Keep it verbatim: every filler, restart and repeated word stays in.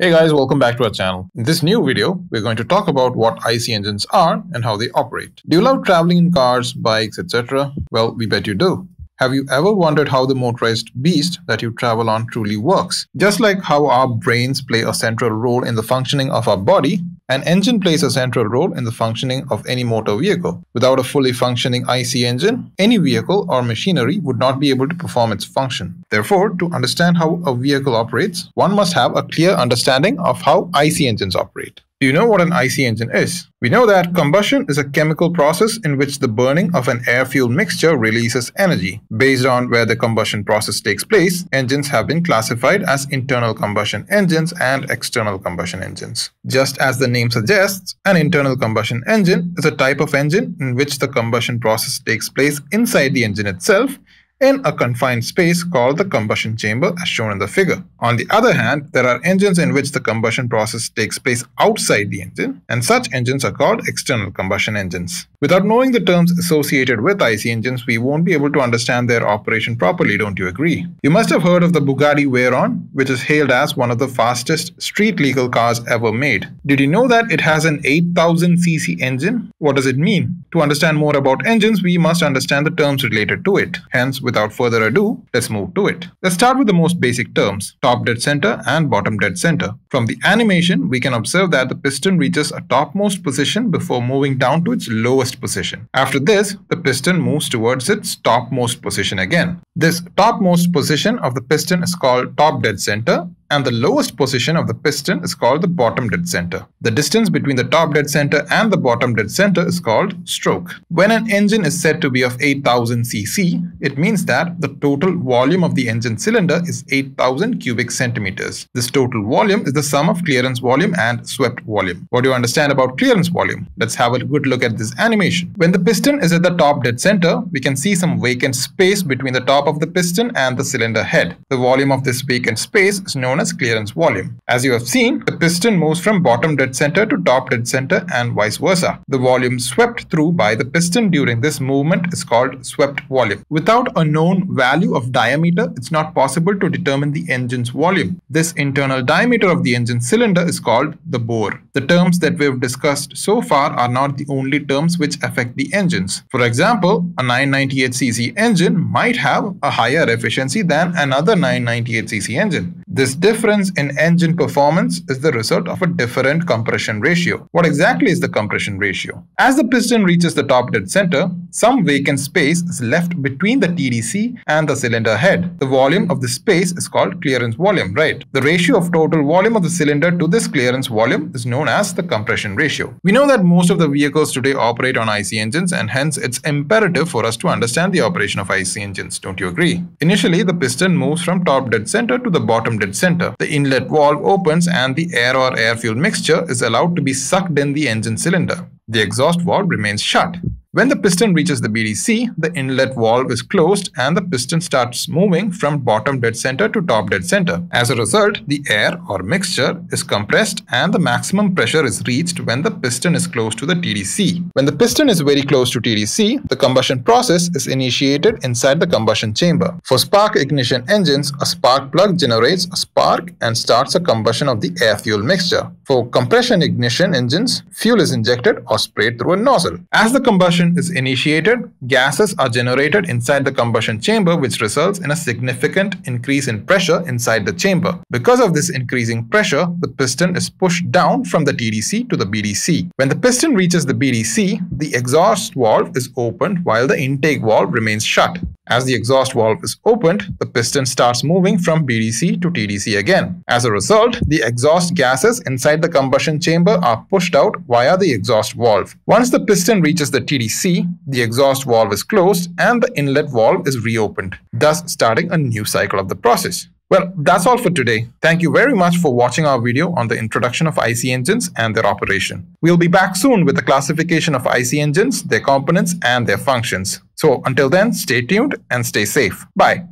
Hey guys, welcome back to our channel. In this new video, we're going to talk about what I C engines are and how they operate. Do you love traveling in cars, bikes, et cetera? Well, we bet you do. Have you ever wondered how the motorized beast that you travel on truly works? Just like how our brains play a central role in the functioning of our body, an engine plays a central role in the functioning of any motor vehicle. Without a fully functioning I C engine, any vehicle or machinery would not be able to perform its function. Therefore, to understand how a vehicle operates, one must have a clear understanding of how I C engines operate. Do you know what an I C engine is? We know that combustion is a chemical process in which the burning of an air-fuel mixture releases energy. Based on where the combustion process takes place, engines have been classified as internal combustion engines and external combustion engines. Just as the name suggests, an internal combustion engine is a type of engine in which the combustion process takes place inside the engine itself, in a confined space called the combustion chamber as shown in the figure. On the other hand, there are engines in which the combustion process takes place outside the engine, and such engines are called external combustion engines. Without knowing the terms associated with I C engines, we won't be able to understand their operation properly, don't you agree? You must have heard of the Bugatti Veyron, which is hailed as one of the fastest street-legal cars ever made. Did you know that it has an eight thousand c c engine? What does it mean? To understand more about engines, we must understand the terms related to it. Hence, without further ado, let's move to it. Let's start with the most basic terms, top dead center and bottom dead center. From the animation, we can observe that the piston reaches a topmost position before moving down to its lowest position. After this, the piston moves towards its topmost position again. This topmost position of the piston is called top dead center, and the lowest position of the piston is called the bottom dead center. The distance between the top dead center and the bottom dead center is called stroke. When an engine is said to be of eight thousand c c, it means that the total volume of the engine cylinder is eight thousand cubic centimeters. This total volume is the sum of clearance volume and swept volume. What do you understand about clearance volume? Let's have a good look at this animation. When the piston is at the top dead center, we can see some vacant space between the top of the piston and the cylinder head. The volume of this vacant space is known as clearance volume. As you have seen, the piston moves from bottom dead center to top dead center and vice versa. The volume swept through by the piston during this movement is called swept volume. Without a known value of diameter, it's not possible to determine the engine's volume. This internal diameter of the engine cylinder is called the bore. The terms that we've discussed so far are not the only terms which affect the engines. For example, a nine ninety-eight c c engine might have a higher efficiency than another nine ninety-eight c c engine. This difference in engine performance is the result of a different compression ratio. What exactly is the compression ratio? As the piston reaches the top dead center, some vacant space is left between the T D C and the cylinder head. The volume of this space is called clearance volume, right? The ratio of total volume of the cylinder to this clearance volume is known as the compression ratio. We know that most of the vehicles today operate on I C engines, and hence it's imperative for us to understand the operation of I C engines, don't you agree? Initially, the piston moves from top dead center to the bottom dead center. The inlet valve opens and the air or air-fuel mixture is allowed to be sucked in the engine cylinder. The exhaust valve remains shut. When the piston reaches the B D C, the inlet valve is closed and the piston starts moving from bottom dead center to top dead center. As a result, the air or mixture is compressed and the maximum pressure is reached when the piston is close to the T D C. When the piston is very close to T D C, the combustion process is initiated inside the combustion chamber. For spark ignition engines, a spark plug generates a spark and starts a combustion of the air-fuel mixture. For compression ignition engines, fuel is injected or sprayed through a nozzle. As the combustion is initiated, gases are generated inside the combustion chamber, which results in a significant increase in pressure inside the chamber. Because of this increasing pressure, the piston is pushed down from the T D C to the B D C. When the piston reaches the B D C, the exhaust valve is opened while the intake valve remains shut. As the exhaust valve is opened, the piston starts moving from B D C to T D C again. As a result, the exhaust gases inside the combustion chamber are pushed out via the exhaust valve. Once the piston reaches the T D C, the exhaust valve is closed and the inlet valve is reopened, thus starting a new cycle of the process. Well, that's all for today. Thank you very much for watching our video on the introduction of I C engines and their operation. We'll be back soon with the classification of I C engines, their components, and their functions. So until then, stay tuned and stay safe. Bye.